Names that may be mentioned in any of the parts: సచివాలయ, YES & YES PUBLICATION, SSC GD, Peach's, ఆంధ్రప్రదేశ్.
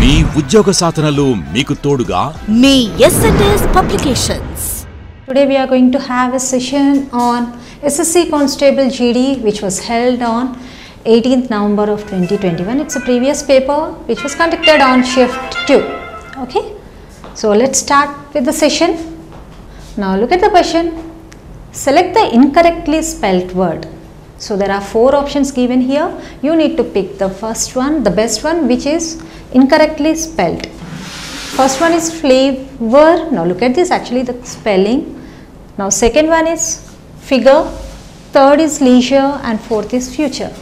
మీ ఉద్యోగ సాధనలో మీకు తోడుగా మీ YES and YES Publications. Today we are going to have a session on SSC Constable GD, which was held on 18th November of 2021. It's a previous paper which was conducted on shift 2. Okay, so let's start with the session. Now look at the question. Select the incorrectly spelt word. So there are four options given here. You need to pick the first one, the best one, which is incorrectly spelled. First one is flavor. Now look at this, actually the spelling. Now second one is figure, third is leisure, and fourth is future.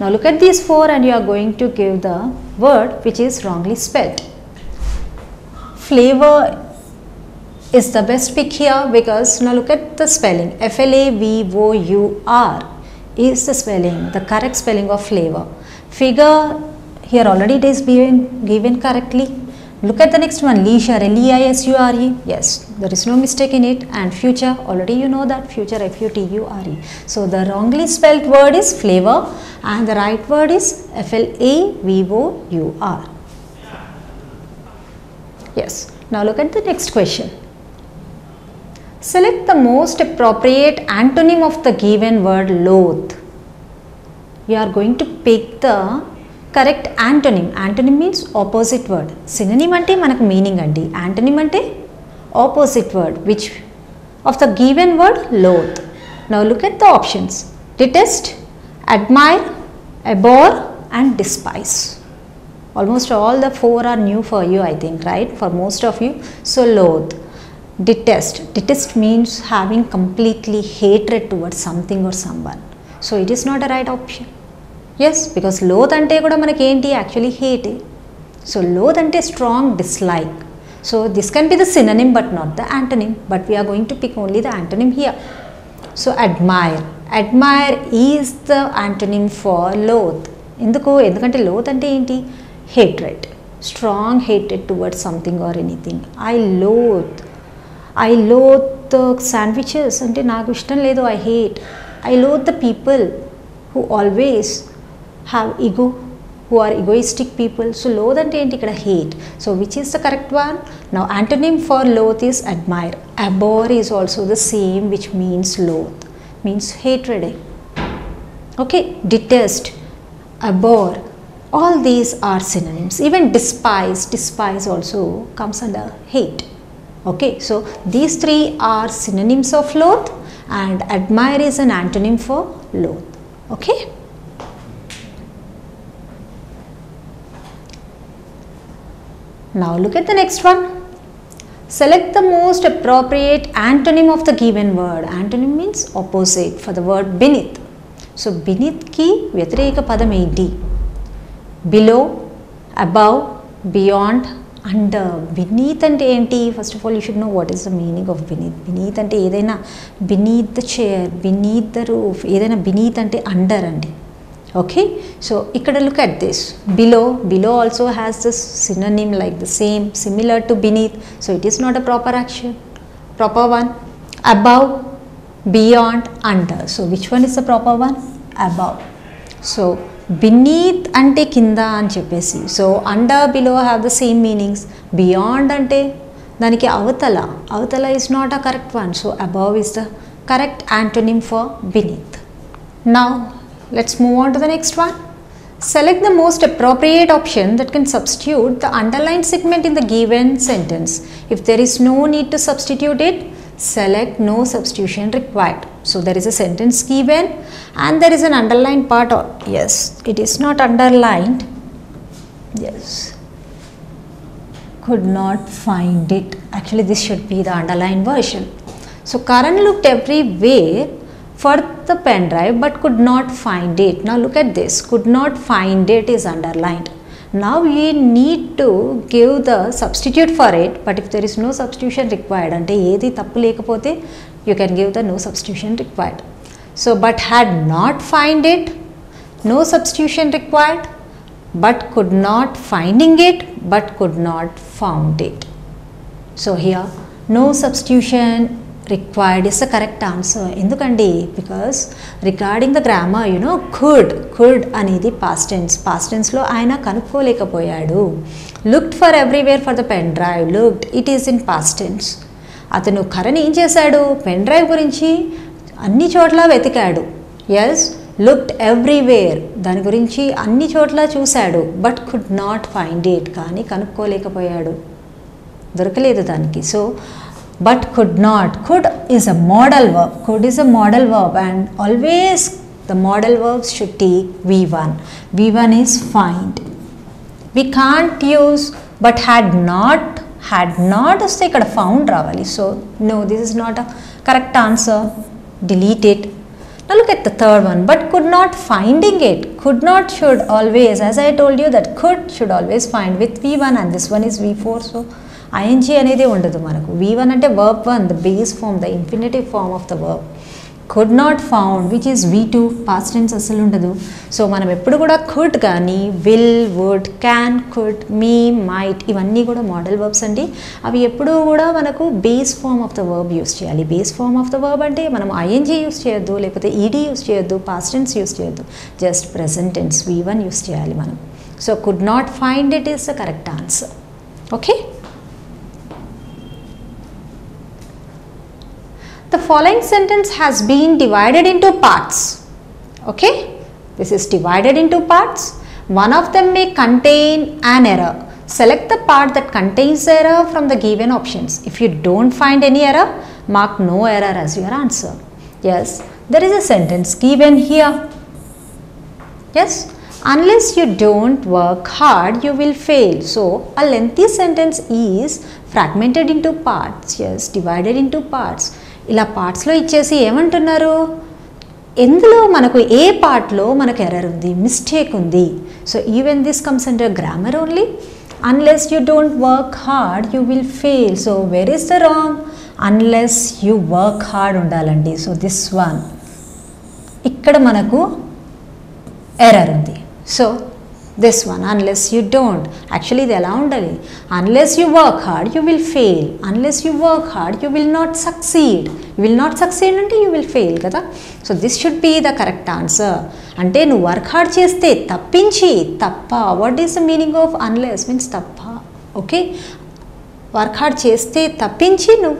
Now look at these four and you are going to give the word which is wrongly spelled. Flavor is the best pick here because now look at the spelling. F-L-A-V-O-U-R is the spelling, the correct spelling of flavor. Figure, here already it is given correctly. Look at the next one, leisure, L-E-I-S-U-R-E, yes, there is no mistake in it. And future, already you know that, future, F-U-T-U-R-E. So the wrongly spelled word is flavor and the right word is F-L-A-V-O-U-R. Yes, now look at the next question. Select the most appropriate antonym of the given word loathe. You are going to pick the correct antonym. Antonym means opposite word. Synonym ante manaku meaning andi. Antonym ante opposite word which of the given word loathe. Now look at the options. Detest, admire, abhor and despise. Almost all the four are new for you, I think, right? For most of you. So loathe. Detest. Detest means having completely hatred towards something or someone. So it is not a right option. Yes, because loathe ante kuda manaki enti actually hate. So loathe ante strong dislike. So this can be the synonym but not the antonym. But we are going to pick only the antonym here. So admire. Admire is the antonym for loathe. Endukante loathe ante enti? Hatred. Strong hatred towards something or anything. I loathe the sandwiches, ante naaku ishtam ledu, I hate. I loathe the people who always have ego, who are egoistic people. So loathe ante enti ikkada hate. So which is the correct one? Now antonym for loathe is admire. Abhor is also the same, which means loathe, means hatred. Okay, detest, abhor, all these are synonyms. Even despise, despise also comes under hate. Okay, so these three are synonyms of loathe and admire is an antonym for loathe. Okay. Now look at the next one. Select the most appropriate antonym of the given word. Antonym means opposite for the word beneath. So beneath ki vyatireka padam enti. Below, above, beyond, under. Beneath ante enti? First of all, you should know what is the meaning of beneath. Beneath ante edaina beneath the chair, beneath the roof, edaina beneath ante under andi. Okay, so ikkada look at this. Below, below also has this synonym like the same, similar to beneath, so it is not a proper action, proper one. Above, beyond, under. So which one is the proper one? Above. So beneath ante kinda అని చెప్పేసి, so under below have the same meanings. Beyond అంటే దానికి అవతల, అవతల is not a correct one. So above is the correct antonym for beneath. Now let's move on to the next one. Select the most appropriate option that can substitute the underline segment in the given sentence. If there is no need to substitute it, select no substitution required. So there is a sentence given and there is an underlined part, or yes, it is not underlined, yes, could not find it. Actually this should be the underlined version. So Karan looked everywhere for the pen drive but could not find it. Now look at this, could not find it is underlined. Now we need to give the substitute for it, but if there is no substitution required, ante edi tappu lekapothe you can give the no substitution required. So but had not find it, no substitution required, but could not finding it, but could not found it. So here no substitution Required is the correct answer. Endukandi? Because regarding the grammar, you know, could anedi past tense. Past tense lo ayana kanukolekapoyadu. Looked for everywhere for the pen drive. Looked, it is in past tense. Atanu karani em chesadu? Pen drive gurinchi anni chotla vetikadu. Yes, looked everywhere. Dani gurinchi anni chotla chusadu, but could not find it. Kani kanukolekapoyadu. Dorakaledu daniki. So but could not. Could is a modal verb. Could is a modal verb, and always the modal verbs should take V1. V1 is find. We can't use but had not. Had not is ikkada found ravali. So no, this is not a correct answer. Delete it. Now look at the third one. But could not finding it. Could not should always, as I told you that could should always find with V1, and this one is V4. So ing అనేది ఉండదు మనకు. V1 అంటే verb 1, the base form, the infinitive form of the verb. Could not found, which is V2, past tense అసలు ఉండదు. So మనం ఎప్పుడు కూడా could కానీ will, would, can, could, may, might ఇవన్నీ కూడా మోడల్ verbs అండి. అవి ఎప్పుడూ కూడా మనకు base form of the verb use చేయాలి. Base form of the verb అంటే మనం ing యూస్ చేయొద్దు, లేకపోతే ed యూస్ చేయొద్దు, past tense యూస్ చేయొద్దు, just present tense V1 use చేయాలి మనం. So could not find it is the correct answer. Okay. The following sentence has been divided into parts. Okay, this is divided into parts. One of them may contain an error. Select the part that contains the error from the given options. If you don't find any error, mark no error as your answer. Yes, there is a sentence given here. Yes, unless you don't work hard, you will fail. So a lengthy sentence is fragmented into parts. Yes, divided into parts. ఇలా పార్ట్స్లో ఇచ్చేసి ఏమంటున్నారు, ఎందులో మనకు ఏ పార్ట్లో మనకు error ఉంది, mistake ఉంది. So even this comes under grammar only. Unless you don't work hard you will fail. So where is the wrong? Unless you work hard ఉండాలండి. సో దిస్ వన్ ఇక్కడ మనకు ఎర్రర్ ఉంది. So this one unless you don't, actually ఇది ఎలా ఉండాలి, unless you work hard you will fail. Unless you work hard you will not succeed. You will not succeed అంటే you will fail కదా. So this should be the correct answer. అంటే నువ్వు work hard చేస్తే తప్పించి, తప్ప. What is the meaning of unless? Means తప్ప. Okay, work hard చేస్తే తప్పించి నువ్వు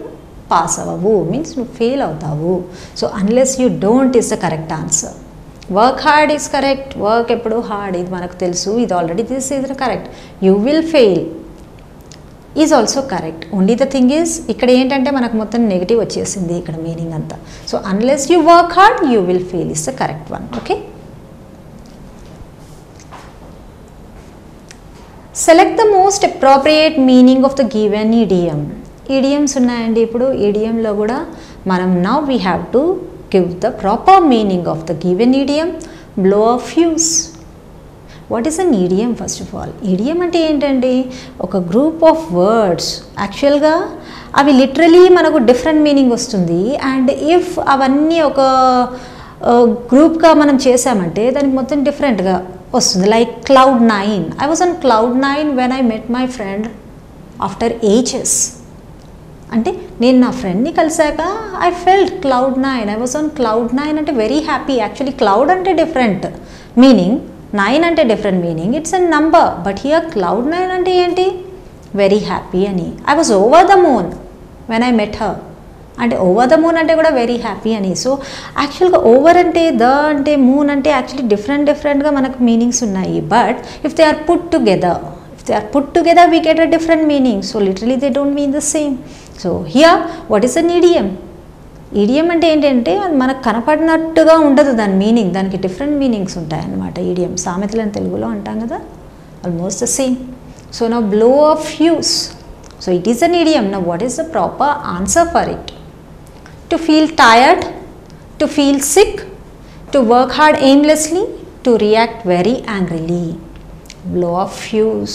పాస్ అవ్వవు, మీన్స్ నువ్వు ఫెయిల్ అవుతావు. So unless you don't is the correct answer. Work hard is correct. Work ఎప్పుడు హార్డ్, ఇది మనకు తెలుసు, ఇది already this is correct. You will fail is also correct. Only the thing is ఇక్కడ ఏంటంటే మనకు మొత్తం నెగిటివ్ వచ్చేసింది ఇక్కడ మీనింగ్ అంతా. So unless you work hard you will fail is the correct one. Okay, select the most appropriate meaning of the given idiom. Idioms ఉన్నాయండి. ఇప్పుడు ఇడియంలో కూడా మనం now we have to give the proper meaning of the given idiom. Blow a fuse. What is an idiom? First of all, idiom ante entandi, oka group of words actual ga avi literally manaku different meaning ostundi, and if avanni oka group ga manam chesamante daniki mottham different ga ostundi. Like cloud 9. I was on cloud 9 when I met my friend after ages. అంటే నేను నా ఫ్రెండ్ని కలిసాక I felt cloud nine. I was on cloud nine అంటే very happy. Actually cloud అంటే different meaning, nine అంటే different meaning. It's a number, but here cloud nine అంటే ఏంటి, వెరీ హ్యాపీ అని. I was over the moon when I met her అంటే over the moon అంటే కూడా very happy అని. So యాక్చువల్గా ఓవర్ అంటే, ద అంటే మూన్ అంటే యాక్చువల్లీ డిఫరెంట్ డిఫరెంట్గా మనకు మీనింగ్స్ ఉన్నాయి. But if they are put together, if they are put together we get a different meaning. So literally they don't mean the same. So here what is an idiom? Idiom అంటే ఏంటంటే అది మనకు కనపడినట్టుగా ఉండదు దాని meaning, దానికి different meanings ఉంటాయి అన్నమాట. ఇడియం సామెతలను తెలుగులో అంటాం కదా, almost the same. So now blow of fuse, so it is an idiom. Now what is the proper answer for it? To feel tired, to feel sick, to work hard aimlessly, to react very angrily. Blow a fuse.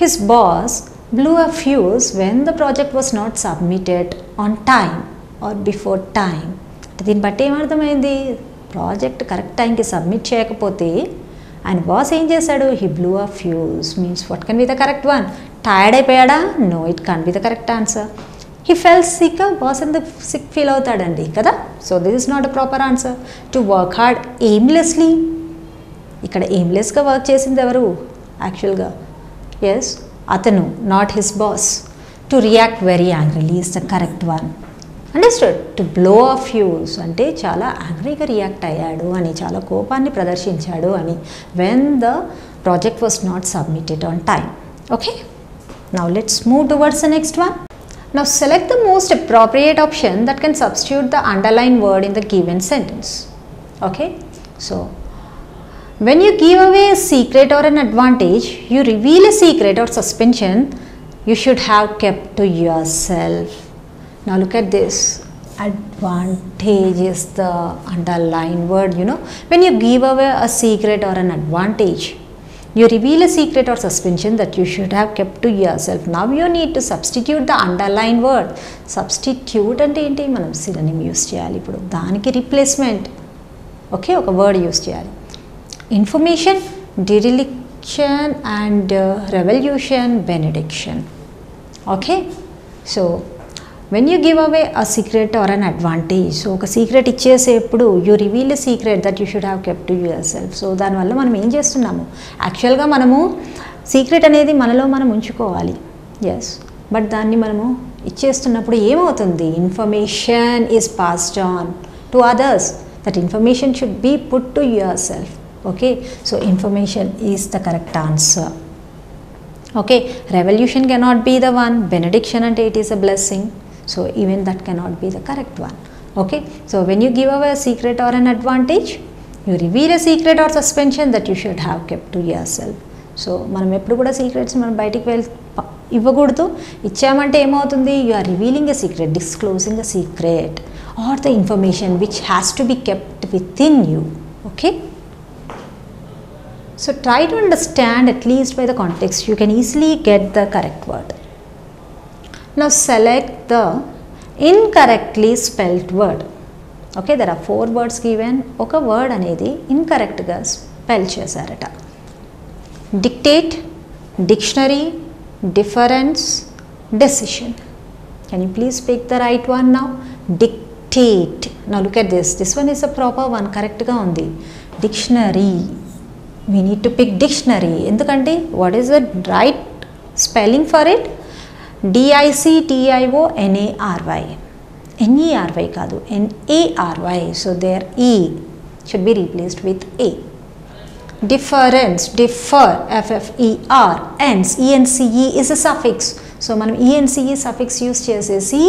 His boss blew a fuse when the project was not submitted on time or before time. దీన్ని బట్టి ఏమర్థమైంది, project correct టైంకి submit చేయకపోతే ఆయన boss ఏం చేశాడు, he blew a fuse. Means what can be the correct one? Tired అయిపోయాడా? No, it can be the correct answer. He fell sick, was in the sick fellow tadandi kada. So this is not a proper answer. To work hard aimlessly. Ikkada aimless ga work chesindi evaru? Actual ga. Yes, Athanu, not his boss. To react very angrily is the correct one. Understood? To blow off fuse ante chala angry ga react ayyadu ani, chala kopanni pradarshinchadu ani, when the project was not submitted on time. Okay? Now let's move towards the next one. Now select the most appropriate option that can substitute the underlined word in the given sentence. Okay. So, when you give away a secret or an advantage, you reveal a secret or suspension you should have kept to yourself. Now look at this. Advantage is the underlined word, you know. When you give away a secret or an advantage, you reveal a secret or suspension that you should have kept to yourself. Now you need to substitute the underlined word. Substitute ante enti manam synonym use cheyali ippudu, daniki replacement. Okay, oka word use cheyali. Information, dereliction and revolution, benediction. Okay, so when you give away a secret or an advantage, so oka secret ichcheseppudu you reveal a secret that you should have kept to yourself. So dani valla manam em chestunnamo, actual ga manamu secret anedi manalo manam unchukovali. Yes, but danni manamu ichchestunnapudu em avutundi? Information is passed on to others. That information should be put to yourself. Okay, so information is the correct answer. Okay, revolution cannot be the one. Benediction and it is a blessing. So even that cannot be the correct one. Okay. So when you give away a secret or an advantage, you reveal a secret or suspension that you should have kept to yourself. So మనం ఎప్పుడు కూడా secrets మనం బయటికి ఇవ్వకూడదు. ఇచ్చామంటే ఏమవుతుంది? You are revealing a secret, disclosing a secret or the information which has to be kept within you. Okay. So try to understand at least by the context. You can easily get the correct word. Now select the incorrectly spelled word. Okay, there are four words given. Oka word anedi incorrect ga spell chesarata. Dictate, dictionary, difference, decision. Can you please pick the right one now? Dictate. Now look at this. This one is a proper one, correct ga undi. Dictionary. We need to pick dictionary. Endukante what is the right spelling for it? D-I-C-T-I-O-N-A-R-Y. N-E-R-Y kadu, N-A-R-Y. So their E should be replaced with A. Difference, differ, F-F-E-R, ends, E-N-C-E is a suffix. So manam E-N-C-E suffix use chesesi,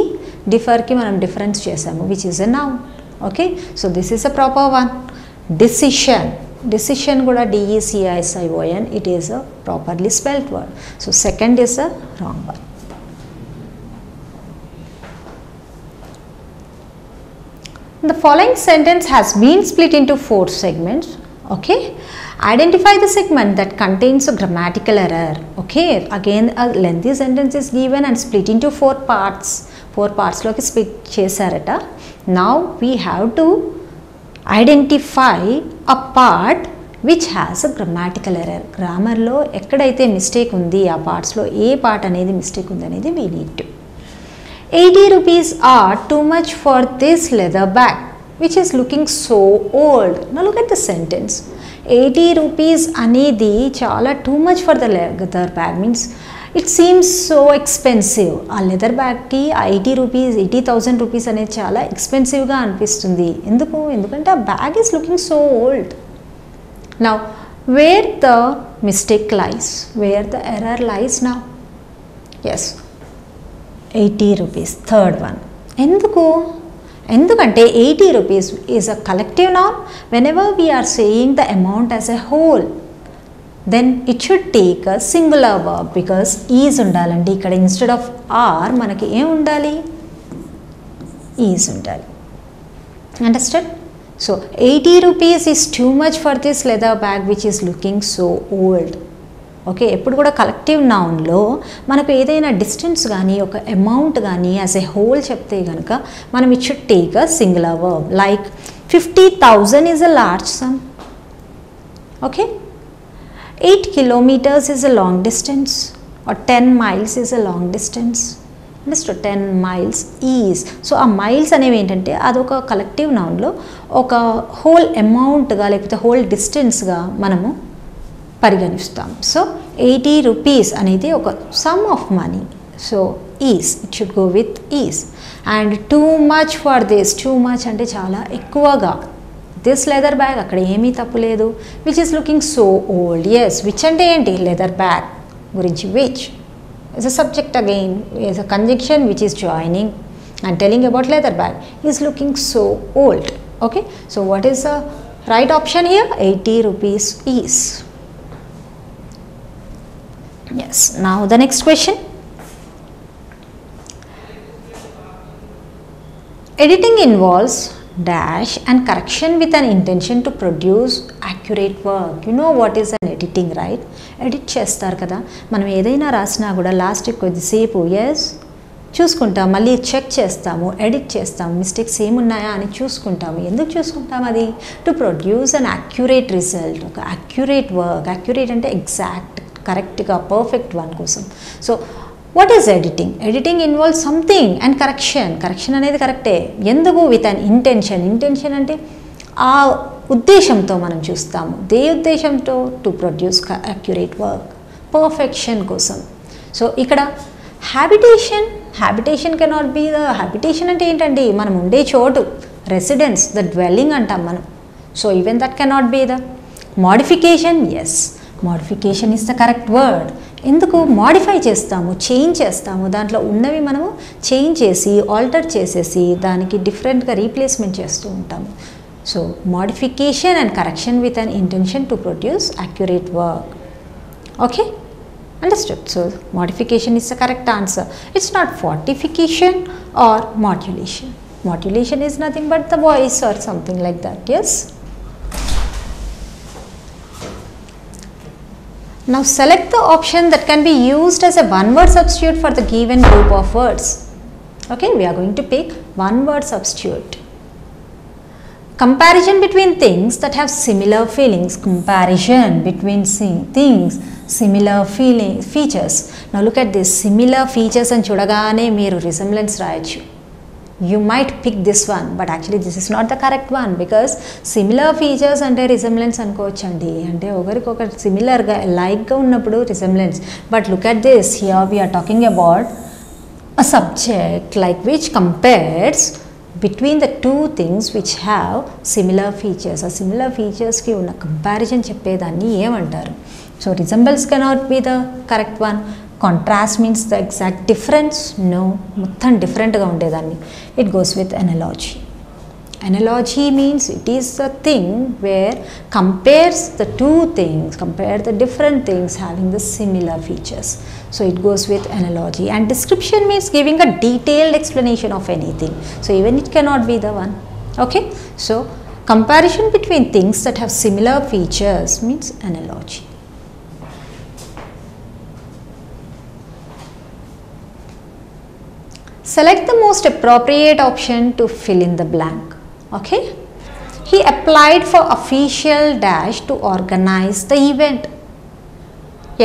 differ ki manam difference chesamu, which is a noun. Okay, so this is a proper one. Decision. Decision kuda D-E-C-I-S-I-O-N, it is a properly spelled word. So second is a wrong one. The following sentence has been split into four segments. Okay, identify the segment that contains a grammatical error. Okay, again a lengthy sentence is given and split into four parts. Four parts loki split chesarata. Now we have to identify a part which has a grammatical error. Grammar lo ekkadaithe mistake undi, aa parts lo e part anedi mistake undi anedi we need to. 80 rupees are too much for this leather bag which is looking so old. Now look at the sentence. 80 rupees anedi chala too much for the leather bag means it seems so expensive. A leather bag ki 80 rupees, 80,000 rupees ane chala expensive ga anpistundi. Endukante a bag is looking so old. Now where the mistake lies, where the error lies now? Yes, 80 rupees, third one. Endukante 80 rupees is a collective noun. Whenever we are saying the amount as a whole, then it should take a singular verb because is undalandi ikkada instead of are manaki em undali? Is undali. Understood? So 80 rupees is too much for this leather bag which is looking so old. Okay, ఎప్పుడు కూడా collective నౌన్లో మనకు ఏదైనా distance కానీ ఒక amount కానీ as a whole చెప్తే కనుక మనం it should take a singular verb like 50,000 is a large sum. Okay, 8 kilometers is a long distance or 10 miles is a long distance. Next 10 miles is. So ఆ miles అనేవి ఏంటంటే అదొక collective నౌన్లో ఒక whole అమౌంట్గా లేకపోతే whole డిస్టెన్స్గా మనము పరిగణిస్తాం. So 80 rupees అనేది ఒక sum of money. So is, it should go with is. And too much for this, too much అంటే చాలా ఎక్కువగా. దిస్ లెదర్ బ్యాగ్, అక్కడ ఏమీ తప్పు లేదు. Which is looking so old. Yes, which అంటే ఏంటి? లెదర్ బ్యాగ్ గురించి. Which is a subject again, is a conjunction which is joining and telling about leather bag. He is looking so old. Okay, so what is the right option here? 80 rupees is. Yes, now the next question. Editing involves dash and correction with an intention to produce accurate work. You know what is an editing, right? Edit చేస్తారు కదా మనం, ఏదైనా రాసినా కూడా last కొద్దిసేపు yes చూసుకుంటాం, మళ్ళీ check చేస్తాము, ఎడిట్ చేస్తాము, మిస్టేక్స్ ఏమున్నాయా అని చూసుకుంటాము. ఎందుకు చూసుకుంటాం? అది to produce an accurate result, ఒక యాక్యురేట్ వర్క్. యాక్యురేట్ అంటే ఎగ్జాక్ట్, కరెక్ట్గా, పర్ఫెక్ట్ వన్ కోసం. So what is editing? Editing involve something and correction. Correction అనేది కరెక్టే, ఎందుకు? With an intention. ఇంటెన్షన్ అంటే ఆ ఉద్దేశంతో మనం చూస్తాము. దే ఉద్దేశంతో to produce accurate work, perfection కోసం. సో ఇక్కడ habitation, habitation cannot be the. Habitation అంటే ఏంటండి? మనం ఉండే చోటు, రెసిడెన్స్, ద డ్వెల్లింగ్ అంటాం మనం. So even that cannot be the. Modification, yes, modification is the correct word. ఎందుకు? మోడిఫై చేస్తాము, చేంజ్ చేస్తాము, దాంట్లో ఉన్నవి మనము చేంజ్ చేసి, ఆల్టర్ చేసేసి, దానికి డిఫరెంట్గా రీప్లేస్మెంట్ చేస్తూ ఉంటాము. So, modification and correction with an intention to produce accurate work. Okay, understood. So, modification is the correct answer. It's not fortification or modulation. Modulation is nothing but the voice or something like that. Yes. Now, select the option that can be used as a one-word substitute for the given group of words. Okay, we are going to pick one-word substitute. Comparison between things that have similar feelings. Comparison between things, similar feelings, features. Now look at this, similar features and chudagane meeru resemblance rayachu. You might pick this one, but actually this is not the correct one, because similar features ante resemblance anukochandi, ante ogarikoka similar ga like ga unnappudu resemblance. But look at this, here we are talking about a subject like which compares between the two things which have similar features. A similar features ki unna comparison cheppedanni emantaru. So resemblance cannot be the correct one. Contrast means the exact difference. No, muttan different ga undedanni. It goes with analogy. Analogy means it is the thing where compares the two things, compare the different things having the similar features. So it goes with analogy. And description means giving a detailed explanation of anything. So even it cannot be the one. Okay, so comparison between things that have similar features means analogy. Select the most appropriate option to fill in the blank. Okay, he applied for official dash to organize the event.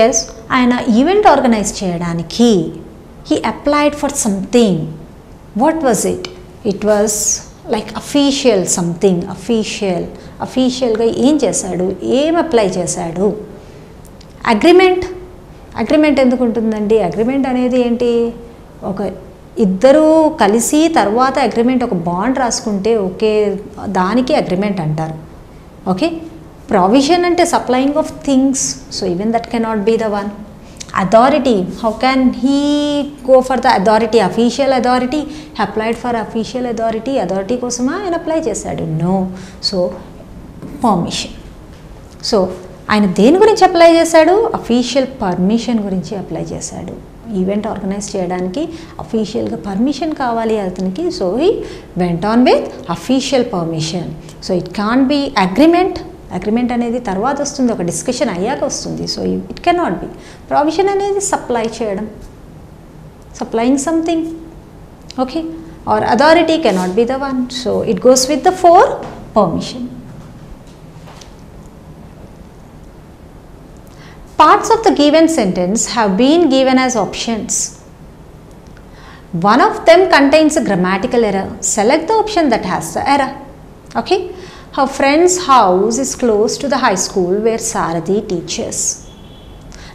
Yes, ఆయన event organise చేయడానికి he applied for something. What was it? It was like official something. Official, అఫీషియల్గా ఏం చేశాడు, ఏం apply చేశాడు? Agreement. Agreement ఎందుకు ఉంటుందండి? Agreement అనేది ఏంటి? ఒక ఇద్దరూ కలిసి తర్వాత అగ్రిమెంట్, ఒక బాండ్ రాసుకుంటే ఓకే, దానికి అగ్రిమెంట్ అంటారు. Okay, provision and supplying of things, so even that cannot be the one. Authority, how can he go for the authority? Official authority, he applied for official authority. Authority kosama and apply chesadu. No, so permission. So ayina deni gurinchi apply chesadu? Official permission gurinchi apply chesadu. Event organize cheyadaniki official ga permission kavali athaniki, so he went on with official permission. So it can't be agreement. Agreement అనేది తర్వాత వస్తుంది, ఒక discussion అయ్యాక వస్తుంది. So it cannot be. Provision అనేది supply చేయడం, supplying something. Okay, or authority cannot be the one. So it goes with the four, permission. Parts of the given sentence have been given as options. one of them contains a grammatical error, select the option that has the error. Okay. Her friend's house is close to the high school where Sarati teaches.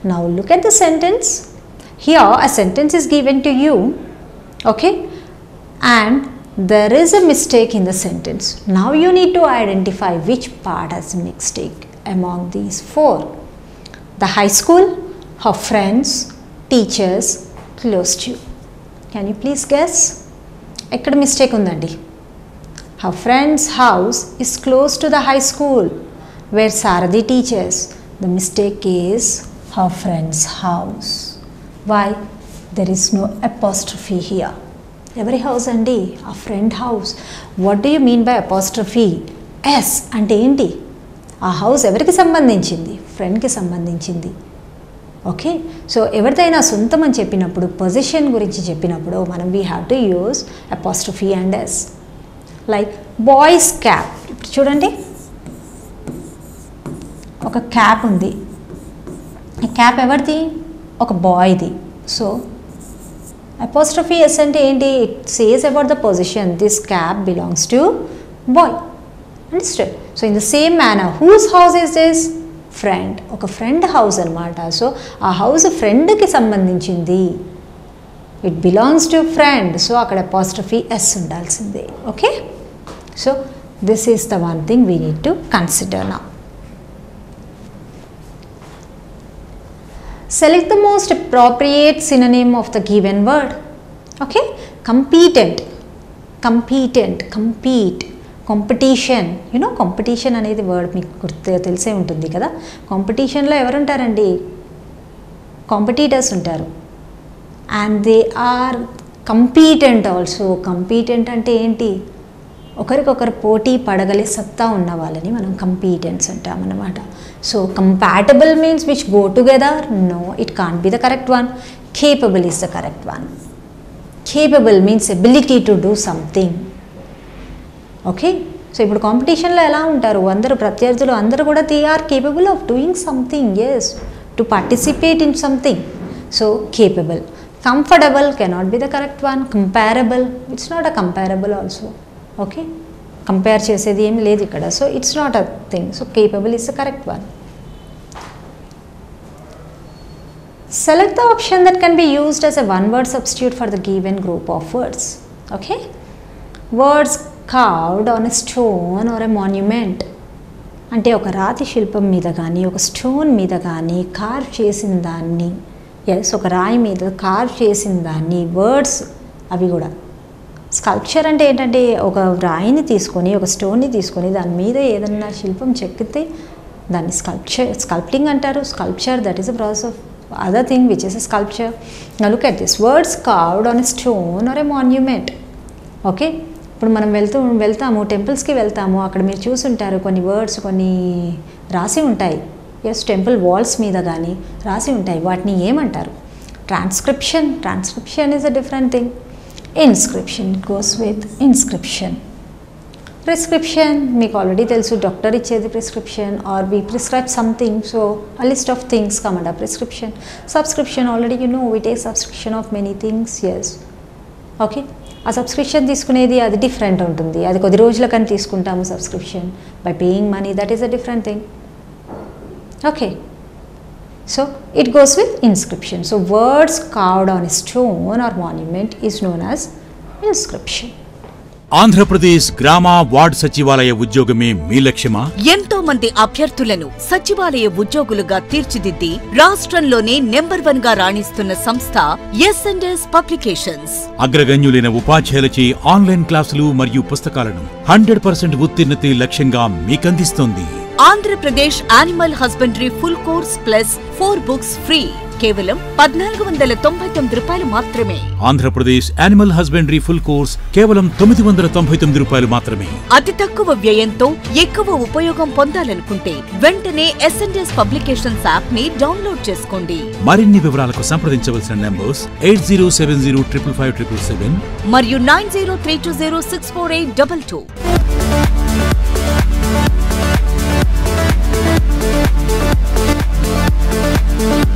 Now look at the sentence. Here a sentence is given to you, okay, and there is a mistake in the sentence. Now you need to identify which part has a mistake among these four. The high school, her friends, teachers, close to you. Can you please guess? Ekkada mistake undandi. Her friend's house is close to the high school where Sarati teaches. The mistake is her friend's house. Why? There is no apostrophe here. Every house and D, a friend house. What do you mean by apostrophe? S and D. A house everiki sambandhinchindi, friend ki sambandhinchindi. Okay, so evadaina suntam ani cheppinappudu, possession gurinchi cheppinappudu manam we have to use apostrophe and S. Like boy's cap. Ippudu chudandi, oka cap undi. A cap evardi? Oka boy di. So apostrophe S ante enti? It says about the position, this cap belongs to boy. Understood? So in the same manner, whose house is this? Friend. Okay, friend house anamata. So a house friend ki sambandhinchindi, it belongs to friend. So akada apostrophe S undalsinde. Okay, so this is the one thing we need to consider. Now select the most appropriate synonym of the given word. Okay, competent, competent, compete, competition. You know, competition అనేది word మీకు తెలిసే ఉంటుంది కదా. కాంపిటీషన్లో ఎవరు ఉంటారండి? Competitors ఉంటారు. And they are competent also. Competent అంటే ఏంటి? ఒకరికొకరు పోటీ పడగలే సత్తా ఉన్న వాళ్ళని మనం కంపీటెంట్స్ అంటాం అన్నమాట. So compatible means which go together? No, it can't be the correct one. Capable is the correct one. Capable means ability to do something. Okay, so ఇప్పుడు కాంపిటీషన్లో ఎలా ఉంటారు? అందరూ ప్రత్యర్థులు అందరూ కూడా they are capable of doing something, yes, to participate in something. So capable. Comfortable cannot be the correct one. Comparable, it's not a comparable also. Okay, compare చేసేది ఏమి లేదు ఇక్కడ. So it's not a thing. So capable is the correct one. Select the option that can be used as a one word substitute for the given group of words. Okay, words carved on a stone or a monument. అంటే ఒక రాతి శిల్పం మీద కానీ ఒక stone మీద కానీ carve చేసిన దాన్ని, ఎస్, ఒక రాయి మీద కార్వ్ చేసిన దాన్ని వర్డ్స్. అవి కూడా స్కల్ప్చర్ అంటే ఏంటంటే ఒక రాయిని తీసుకొని ఒక స్టోన్ని తీసుకొని దాని మీద ఏదన్నా శిల్పం చెక్కితే దాన్ని స్కల్ప్చర్, స్కల్ప్టింగ్ అంటారు. Sculpture, that is a process of other thing which is a sculpture. Now look at this, words carved on a stone or a monument. Okay, ఇప్పుడు మనం వెళ్తాము టెంపుల్స్కి వెళ్తాము. అక్కడ మీరు చూసుంటారు కొన్ని వర్డ్స్ కొన్ని రాసి ఉంటాయి, ఎస్, టెంపుల్ వాల్స్ మీద కానీ రాసి ఉంటాయి. వాటిని ఏమంటారు? Transcription. Transcription is a different thing. Inscription, it goes with inscription. Prescription మీకు ఆల్రెడీ తెలుసు, డాక్టర్ ఇచ్చేది prescription. Are we prescribe something, so a list of things కమంట prescription. Subscription, already you know, we take subscription of many things, yes. Okay, ఆ subscription తీసుకునేది అది different ఉంటుంది. అది కొద్ది రోజుల కానీ తీసుకుంటాము subscription by paying money, that is a different thing. Okay, so it goes with inscription. So words carved on stone or monument is known as inscription. ఆంధ్రప్రదేశ్ గ్రామ వార్డ్ సచివాలయ ఉద్యోగమే మీ లక్ష్యమా? ఎంతో మంది అభ్యర్థులను సచివాలయ ఉద్యోగులుగా తీర్చిదిద్ది రాష్ట్రంలోనే #1 గా రాణిస్తున్న సంస్థ YES & YES పబ్లికేషన్స్. అగ్రగణ్యులైన ఉపాధ్యాయులచే ఆన్లైన్ క్లాసులు మరియు పుస్తకాలను 100% ఉత్తీర్ణతే లక్ష్యంగా మీకందిస్తోంది. ఆంధ్రప్రదేశ్ animal husbandry full course plus 4 books free, కేవలం 1499 రూపాయలు మాత్రమే. ఆంధ్రప్రదేశ్ animal husbandry full course కేవలం 999 రూపాయలు మాత్రమే. అతి తక్కువ వ్యయంతో ఎక్కువ ఉపయోగం పొందాలనుకుంటే వెంటనే SSC పబ్లికేషన్స్ యాప్ ని డౌన్లోడ్ చేసుకోండి. మరిన్ని వివరాలకు సంప్రదించవలసిన నంబర్స్ 8070555577 మరియు 9032064822.